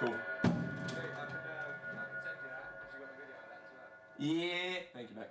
Cool. Yeah, thank you, Max.